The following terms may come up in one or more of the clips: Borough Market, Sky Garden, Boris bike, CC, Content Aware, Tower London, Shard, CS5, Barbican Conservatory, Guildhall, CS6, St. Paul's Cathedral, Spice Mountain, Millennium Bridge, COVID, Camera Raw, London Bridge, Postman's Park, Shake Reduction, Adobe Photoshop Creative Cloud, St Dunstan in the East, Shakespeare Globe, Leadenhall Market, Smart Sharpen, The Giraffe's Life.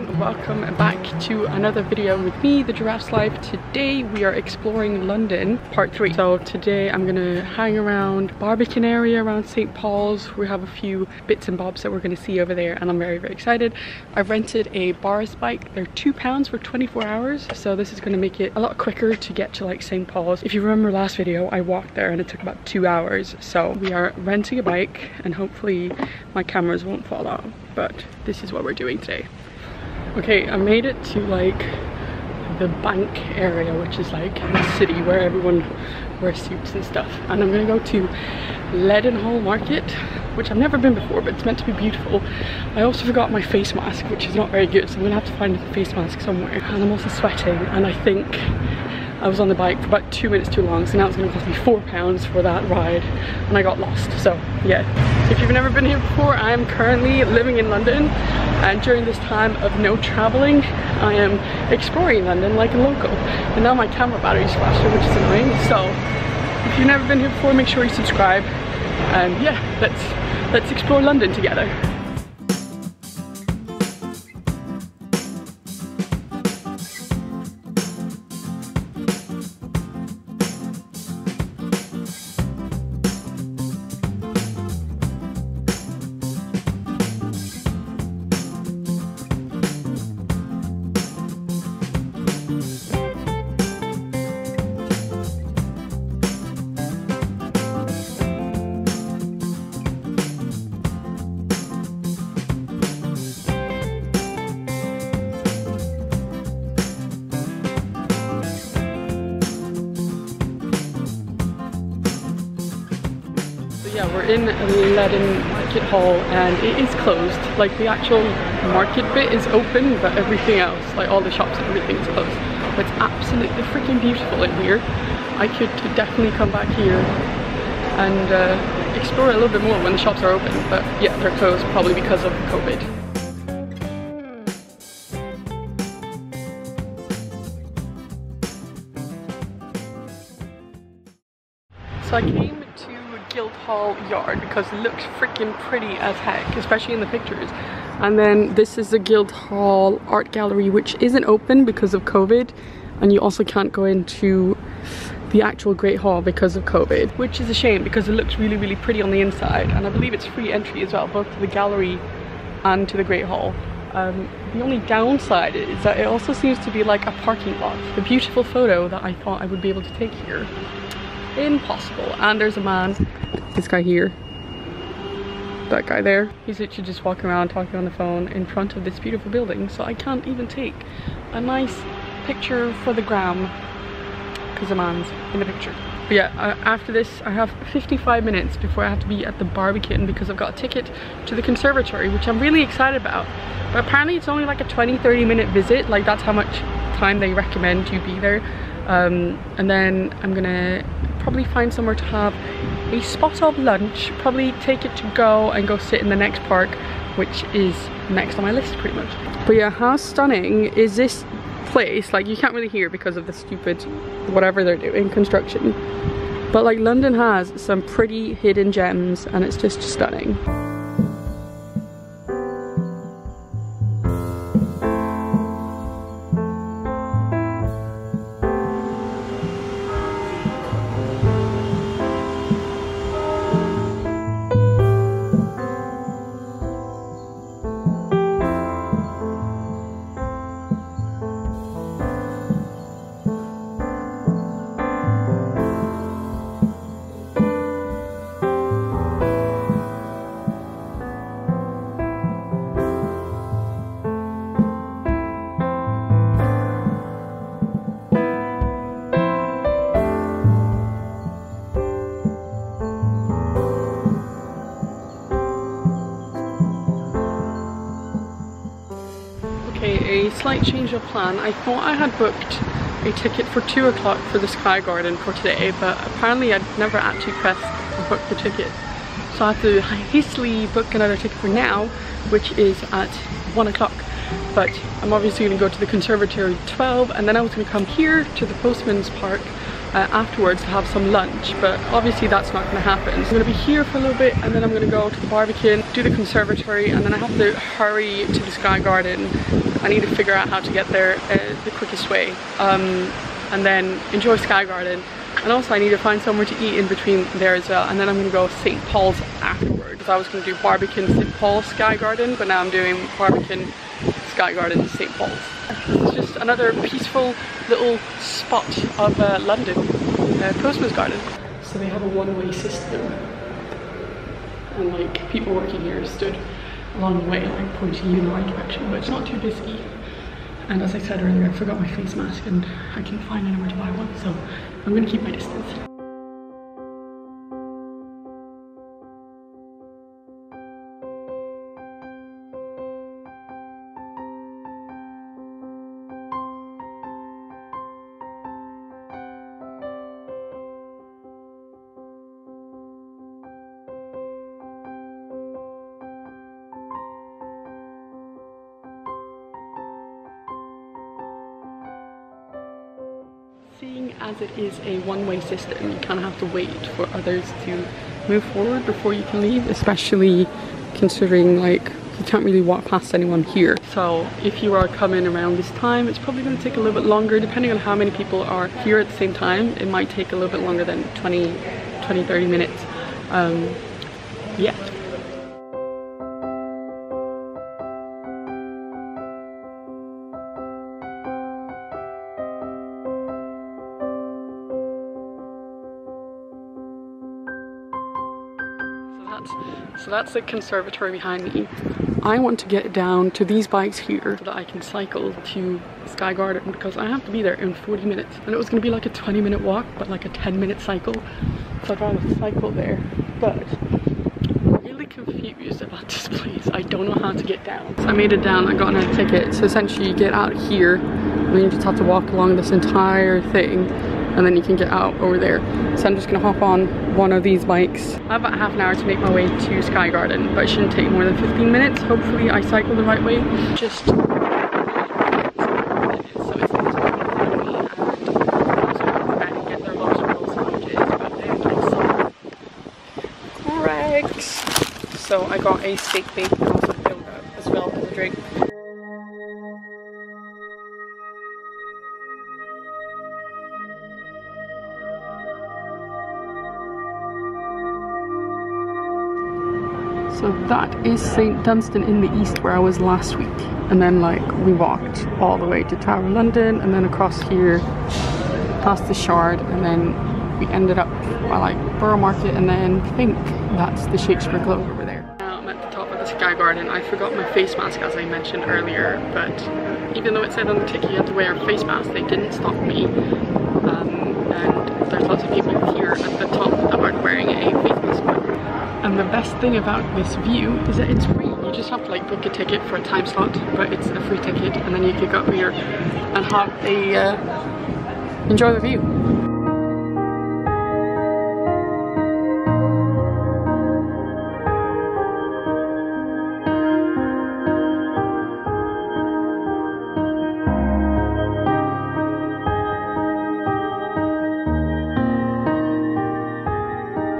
everyone, welcome back to another video with me, The Giraffe's Life. Today we are exploring London, part 3. So today I'm gonna hang around Barbican area, around St. Paul's. We have a few bits and bobs that we're gonna see over there and I'm very, very excited. I've rented a Boris bike. They're £2 for 24 hours. So this is gonna make it a lot quicker to get to like St. Paul's. If you remember last video, I walked there and it took about 2 hours. So we are renting a bike and hopefully my cameras won't fall out. But this is what we're doing today. Okay, I made it to like the Bank area, which is like the city where everyone wears suits and stuff. And I'm gonna go to Leadenhall Market, which I've never been before, but it's meant to be beautiful. I also forgot my face mask, which is not very good, so I'm gonna have to find a face mask somewhere. And I'm also sweating, and I think I was on the bike for about 2 minutes too long, so now it's gonna cost me £4 for that ride, and I got lost, so yeah. If you've never been here before, I am currently living in London, and during this time of no traveling, I am exploring London like a local. And now my camera battery's faster, which is annoying, so if you've never been here before, make sure you subscribe, and yeah, let's explore London together. Yeah, we're in Leadenhall Market Hall and it is closed. Like the actual market bit is open, but everything else, like all the shops and everything, is closed. But it's absolutely freaking beautiful in here. I could definitely come back here and explore a little bit more when the shops are open. But yeah, they're closed probably because of COVID. So I came to Guildhall yard because it looks freaking pretty as heck, especially in the pictures. And then this is the Guildhall art gallery, which isn't open because of COVID, and you also can't go into the actual Great Hall because of COVID, which is a shame because it looks really, really pretty on the inside. And I believe it's free entry as well, both to the gallery and to the Great Hall. The only downside is that it also seems to be like a parking lot. The beautiful photo that I thought I would be able to take here, impossible. And there's a man, this guy here, that guy there, he's literally just walking around talking on the phone in front of this beautiful building, so I can't even take a nice picture for the gram because the man's in the picture. But yeah, after this I have 55 minutes before I have to be at the Barbican because I've got a ticket to the conservatory, which I'm really excited about, but apparently it's only like a 20-30 minute visit, like that's how much time they recommend you be there. And then I'm gonna probably find somewhere to have a spot of lunch, probably take it to go and go sit in the next park, which is next on my list pretty much. But yeah, how stunning is this place? Like you can't really hear because of the stupid whatever they're doing, construction, but like London has some pretty hidden gems and it's just stunning. A slight change of plan. I thought I had booked a ticket for 2 o'clock for the Sky Garden for today, but apparently I'd never actually pressed book the ticket, so I have to hastily book another ticket for now, which is at 1 o'clock. But I'm obviously going to go to the Conservatory 12, and then I was going to come here to the Postman's Park afterwards to have some lunch, but obviously that's not going to happen. So I'm going to be here for a little bit, and then I'm going to go to the Barbican, do the conservatory, and then I have to hurry to the Sky Garden. I need to figure out how to get there the quickest way, and then enjoy Sky Garden. And also I need to find somewhere to eat in between there as well, and then I'm going to go St. Paul's afterwards. I was going to do Barbican, St. Paul's, Sky Garden, but now I'm doing Barbican, Sky Garden, St. Paul's. It's just another peaceful little spot of London, Postman's Garden. So they have a one-way system, and like people working here stood along the way like pointing you in the right direction, but it's not too busy. And as I said earlier, I forgot my face mask and I couldn't find anywhere to buy one, so I'm going to keep my distance. Seeing as it is a one-way system, you kind of have to wait for others to move forward before you can leave, especially considering like you can't really walk past anyone here. So if you are coming around this time, it's probably going to take a little bit longer. Depending on how many people are here at the same time, it might take a little bit longer than 20-30 minutes. Yeah. So that's the conservatory behind me. I want to get down to these bikes here so that I can cycle to Sky Garden, because I have to be there in 40 minutes. And it was going to be like a 20-minute walk, but like a 10-minute cycle. So I'd rather cycle there. But I'm really confused about this place. I don't know how to get down. So I made it down, I got a ticket. So essentially you get out here and you just have to walk along this entire thing, and then you can get out over there. So I'm just gonna hop on one of these bikes. I have about half an hour to make my way to Sky Garden, but it shouldn't take more than 15 minutes. Hopefully I cycle the right way. Just Correct. So I got a steak bacon and some yogurt as well as a drink. So that is St Dunstan in the East, where I was last week, and then like we walked all the way to Tower London, and then across here past the Shard, and then we ended up by like Borough Market, and then I think that's the Shakespeare Globe over there. Now I'm at the top of the Sky Garden. I forgot my face mask, as I mentioned earlier, but even though it said on the ticket you had to wear a face mask, they didn't stop me, and there's lots of people here at the top that aren't wearing a face mask. And the best thing about this view is that it's free. You just have to like book a ticket for a time slot, but it's a free ticket, and then you can go up here and have a enjoy the view.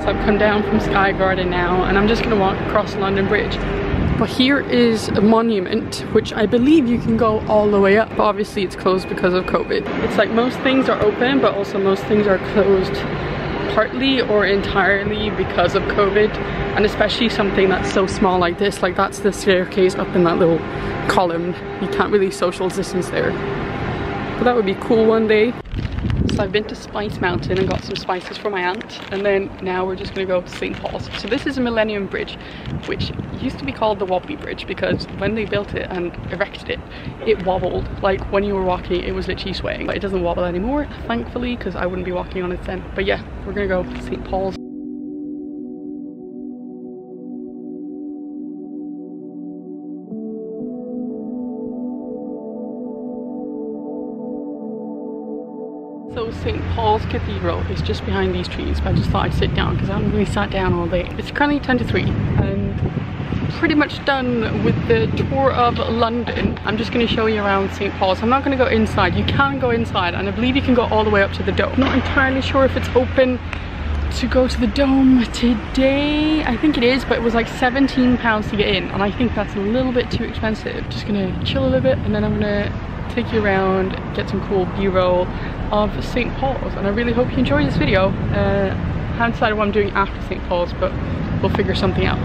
So I've come down from Sky Garden now, and I'm just going to walk across London Bridge. But here is a monument, which I believe you can go all the way up, but obviously it's closed because of COVID. It's like most things are open, but also most things are closed partly or entirely because of COVID. And especially something that's so small like this, like that's the staircase up in that little column. You can't really social distance there. But that would be cool one day. So I've been to Spice Mountain and got some spices for my aunt, and then now we're just going to go to St. Paul's. So this is a Millennium Bridge, which used to be called the Wobbly Bridge, because when they built it and erected it, it wobbled. Like when you were walking, it was literally swaying. But it doesn't wobble anymore, thankfully, because I wouldn't be walking on it then. But yeah, we're going to go to St. Paul's. So St. Paul's Cathedral is just behind these trees, but I just thought I'd sit down because I haven't really sat down all day. It's currently 10 to 3 and pretty much done with the tour of London. I'm just going to show you around St. Paul's. I'm not going to go inside. You can go inside and I believe you can go all the way up to the dome. I'm not entirely sure if it's open to go to the dome today. I think it is, but it was like £17 to get in and I think that's a little bit too expensive. Just going to chill a little bit and then I'm going to take you around, get some cool b-roll of St. Paul's, and I really hope you enjoy this video. I haven't decided what I'm doing after St. Paul's, but we'll figure something out.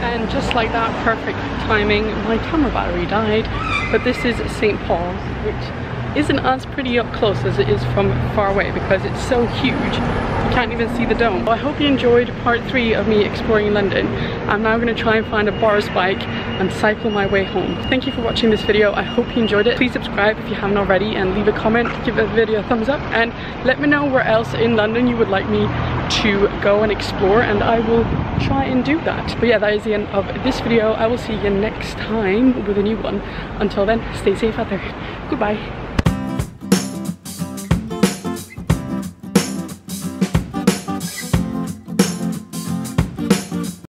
And just like that, perfect timing, my camera battery died. But this is St. Paul's, which isn't as pretty up close as it is from far away because it's so huge, you can't even see the dome. Well, I hope you enjoyed part 3 of me exploring London. I'm now going to try and find a Boris bike and cycle my way home. Thank you for watching this video. I hope you enjoyed it. Please subscribe if you haven't already and leave a comment, give the video a thumbs up, and let me know where else in London you would like me to go and explore, and I will try and do that. But yeah, that is the end of this video. I will see you next time with a new one. Until then, stay safe out there. Goodbye.